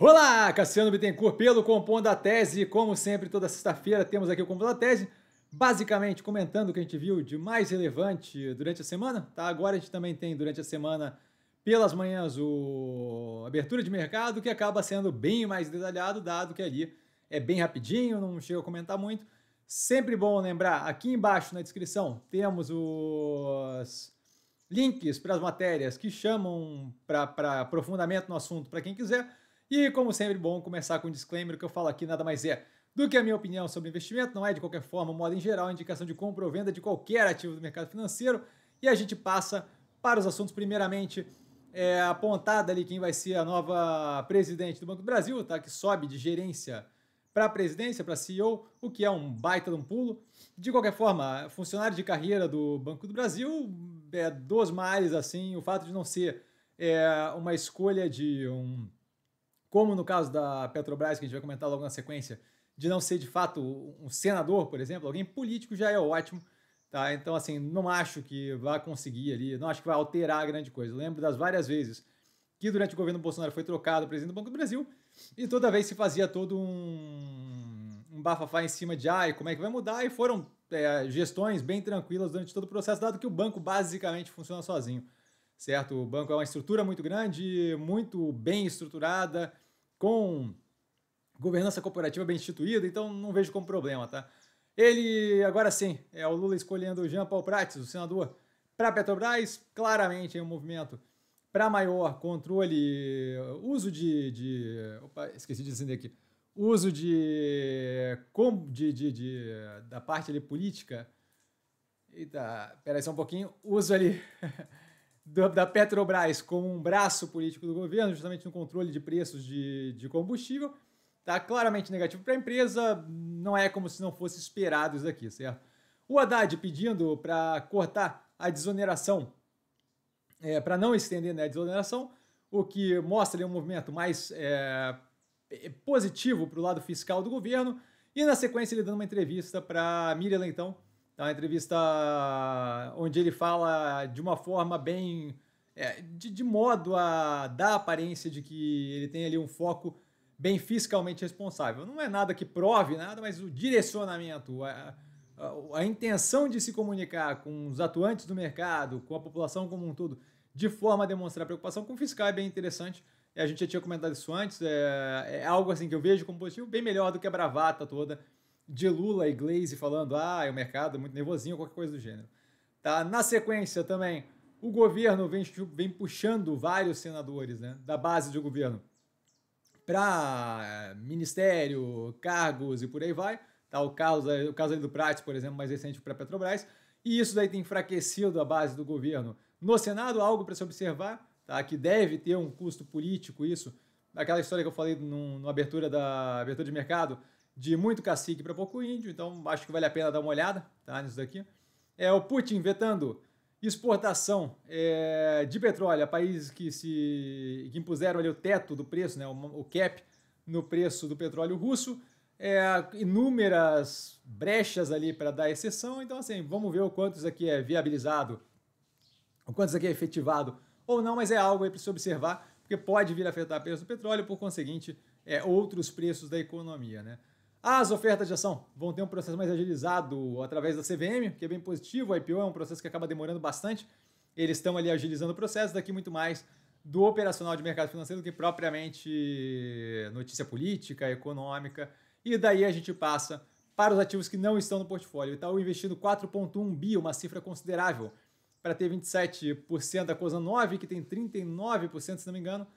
Olá, Cassiano Bittencourt pelo Compondo da Tese. Como sempre, toda sexta-feira temos aqui o Compondo da Tese, basicamente comentando o que a gente viu de mais relevante durante a semana. Tá? Agora a gente também tem durante a semana, pelas manhãs, a abertura de mercado, que acaba sendo bem mais detalhado, dado que ali é bem rapidinho, não chega a comentar muito. Sempre bom lembrar, aqui embaixo na descrição temos os links para as matérias que chamam para aprofundamento no assunto para quem quiser. E, como sempre, bom começar com um disclaimer, que eu falo aqui nada mais é do que a minha opinião sobre investimento, não é de qualquer forma, modo em geral, indicação de compra ou venda de qualquer ativo do mercado financeiro. E a gente passa para os assuntos, primeiramente, apontada ali quem vai ser a nova presidente do Banco do Brasil, tá? Que sobe de gerência para presidência, para CEO, o que é um baita de um pulo. De qualquer forma, funcionário de carreira do Banco do Brasil, dos males, assim, o fato de não ser uma escolha de um... Como no caso da Petrobras, que a gente vai comentar logo na sequência, de não ser de fato um senador, por exemplo, alguém político já é ótimo, tá? Então, assim, não acho que vai conseguir ali, não acho que vai alterar a grande coisa. Eu lembro das várias vezes que durante o governo Bolsonaro foi trocado o presidente do Banco do Brasil e toda vez se fazia todo um bafafá em cima de como é que vai mudar, e foram gestões bem tranquilas durante todo o processo, dado que o banco basicamente funciona sozinho. Certo? O banco é uma estrutura muito grande, muito bem estruturada, com governança corporativa bem instituída, então não vejo como problema, tá? Ele, agora sim, é o Lula escolhendo o Jean Paul Prates, o senador, para a Petrobras, claramente é um movimento para maior controle, uso Opa, esqueci de acender aqui. Uso da parte ali política. Eita, peraí só um pouquinho. Uso ali... da Petrobras como um braço político do governo, justamente no controle de preços de combustível, tá claramente negativo para a empresa, não é como se não fosse esperado isso aqui, certo? O Haddad pedindo para cortar a desoneração, para não estender, né, a desoneração, o que mostra ali um movimento mais positivo para o lado fiscal do governo, e na sequência ele dando uma entrevista para a Mirela, então, uma entrevista onde ele fala de uma forma bem... de modo a dar a aparência de que ele tem ali um foco bem fiscalmente responsável. Não é nada que prove nada, mas o direcionamento, a intenção de se comunicar com os atuantes do mercado, com a população como um todo, de forma a demonstrar preocupação com o fiscal é bem interessante. A gente já tinha comentado isso antes, é algo assim que eu vejo como positivo, bem melhor do que a bravata toda de Lula e Glaze falando, o mercado é muito nervosinho, qualquer coisa do gênero. Tá? Na sequência também, o governo vem puxando vários senadores, né, da base do governo para ministério, cargos e por aí vai. Tá? O caso ali do Prates, por exemplo, mais recente para a Petrobras. E isso daí tem enfraquecido a base do governo. No Senado, algo para se observar, tá? Que deve ter um custo político isso. Aquela história que eu falei na abertura de mercado, de muito cacique para pouco índio, então acho que vale a pena dar uma olhada, tá, nisso daqui. É o Putin vetando exportação de petróleo a países que impuseram ali o teto do preço, né, o cap no preço do petróleo russo, inúmeras brechas ali para dar exceção, então assim, vamos ver o quanto isso aqui é viabilizado, o quanto isso aqui é efetivado ou não, mas é algo aí para se observar, porque pode vir a afetar o preço do petróleo, por conseguinte, outros preços da economia, né? As ofertas de ação vão ter um processo mais agilizado através da CVM, que é bem positivo. O IPO é um processo que acaba demorando bastante. Eles estão ali agilizando o processo, daqui muito mais do operacional de mercado financeiro do que propriamente notícia política, econômica. E daí a gente passa para os ativos que não estão no portfólio. O Itaú investindo 4,1 bi, uma cifra considerável, para ter 27% da Cosan 9, que tem 39%, se não me engano,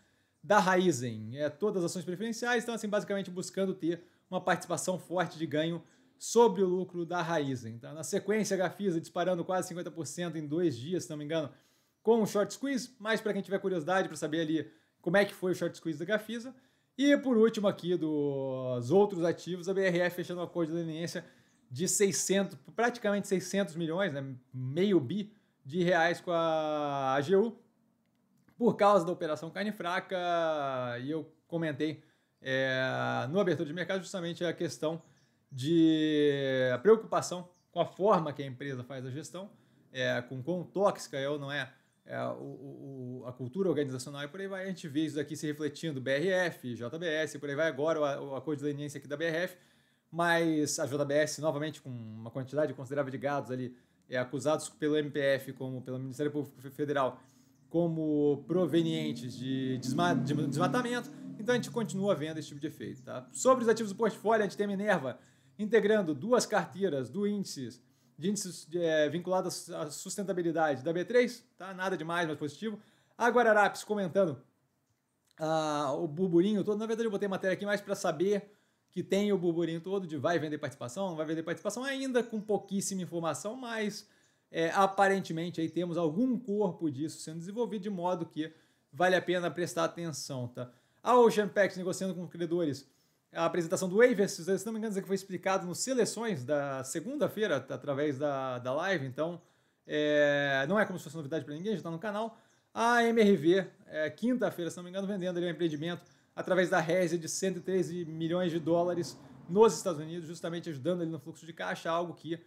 da Raizen. Todas as ações preferenciais estão assim, basicamente buscando ter uma participação forte de ganho sobre o lucro da Raizen. Tá? Na sequência, a Gafisa disparando quase 50% em 2 dias, se não me engano, com um short squeeze, mas para quem tiver curiosidade para saber ali como é que foi o short squeeze da Gafisa. E por último aqui dos outros ativos, a BRF fechando um acordo de leniência de 600, praticamente 600 milhões, né, meio bi de reais com a AGU, por causa da Operação Carne Fraca, e eu comentei no abertura de mercado, justamente a questão de a preocupação com a forma que a empresa faz a gestão, com quão tóxica é ou não é a cultura organizacional e por aí vai. A gente vê isso aqui se refletindo, BRF, JBS, por aí vai. Agora o acordo de leniência aqui da BRF, mas a JBS, novamente, com uma quantidade considerável de gados ali, acusados pelo MPF, como pelo Ministério Público Federal, como provenientes de desmatamento. Então a gente continua vendo esse tipo de efeito. Tá? Sobre os ativos do portfólio, a gente tem a Minerva integrando duas carteiras do índices, de índices vinculados à sustentabilidade da B3, tá? Nada demais, mas positivo. A Guararapes comentando o burburinho todo. Na verdade, eu botei matéria aqui mais para saber que tem o burburinho todo de vai vender participação, não vai vender participação, ainda com pouquíssima informação, mas aparentemente aí temos algum corpo disso sendo desenvolvido, de modo que vale a pena prestar atenção. Tá? A Ocean Pax negociando com credores a apresentação do Wave, se não me engano, isso aqui foi explicado no Seleções da segunda-feira, através da live, então não é como se fosse novidade para ninguém, já está no canal. A MRV, quinta-feira, se não me engano, vendendo ali um empreendimento através da HESA de 113 milhões de dólares nos Estados Unidos, justamente ajudando ali no fluxo de caixa, algo que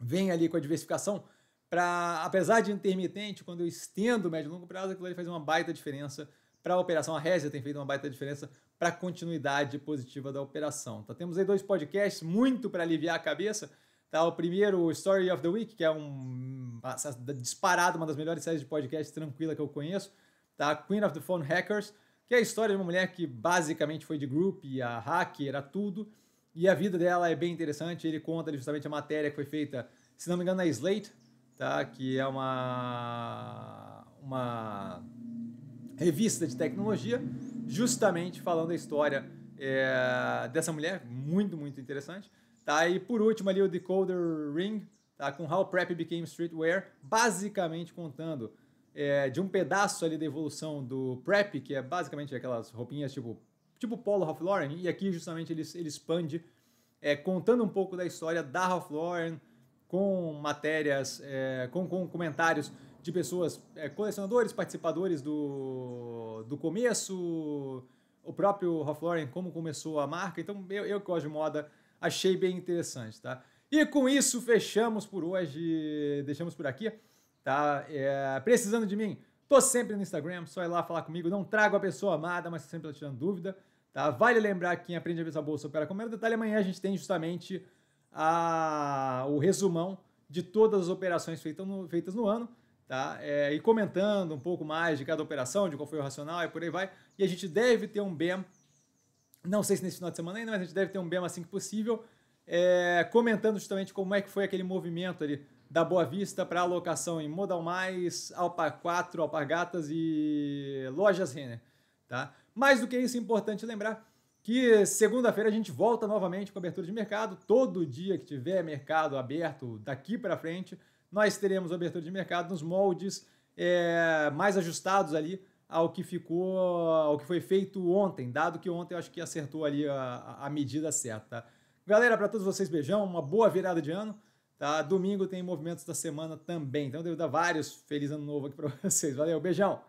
vem ali com a diversificação para, apesar de intermitente, quando eu estendo o médio e longo prazo, aquilo ali faz uma baita diferença para a operação. A HESA tem feito uma baita diferença para a continuidade positiva da operação. Tá? Temos aí dois podcasts muito para aliviar a cabeça. Tá? O primeiro, o Story of the Week, que é disparado uma das melhores séries de podcast tranquila que eu conheço. Tá? Queen of the Phone Hackers, que é a história de uma mulher que basicamente foi de group, a hacker, a tudo. E a vida dela é bem interessante. Ele conta justamente a matéria que foi feita, se não me engano, na Slate, tá? Que é uma revista de tecnologia, justamente falando a história dessa mulher, muito, muito interessante. Tá? E por último ali o Decoder Ring, tá? Com How Prep Became Streetwear, basicamente contando de um pedaço ali da evolução do Prep, que é basicamente aquelas roupinhas tipo Polo Ralph Lauren, e aqui justamente ele expande, contando um pouco da história da Ralph Lauren, com matérias, com comentários de pessoas, colecionadores, participadores do começo, o próprio Ralph Lauren, como começou a marca. Então, eu que gosto de moda, achei bem interessante, tá? E com isso, fechamos por hoje, deixamos por aqui, tá? Precisando de mim, tô sempre no Instagram, só ir lá falar comigo, não trago a pessoa amada, mas sempre tô tirando dúvida, tá? Vale lembrar que quem aprende a pensar bolsa opera com o mero detalhe. Amanhã a gente tem justamente o resumão de todas as operações feitas no ano, tá? E comentando um pouco mais de cada operação, de qual foi o racional e por aí vai. E a gente deve ter um BEM, não sei se nesse final de semana ainda, mas a gente deve ter um BEM assim que possível, comentando justamente como é que foi aquele movimento ali da Boa Vista para alocação em Modal Mais, Alpa 4, Alpargatas e Lojas Renner, tá? Mais do que isso, é importante lembrar que segunda-feira a gente volta novamente com abertura de mercado. Todo dia que tiver mercado aberto daqui para frente, nós teremos abertura de mercado nos moldes mais ajustados ali ao que foi feito ontem, dado que ontem eu acho que acertou ali a medida certa. Galera, para todos vocês, beijão, uma boa virada de ano, tá? Domingo tem movimentos da semana também, então devo dar vários feliz ano novo aqui para vocês. Valeu, beijão!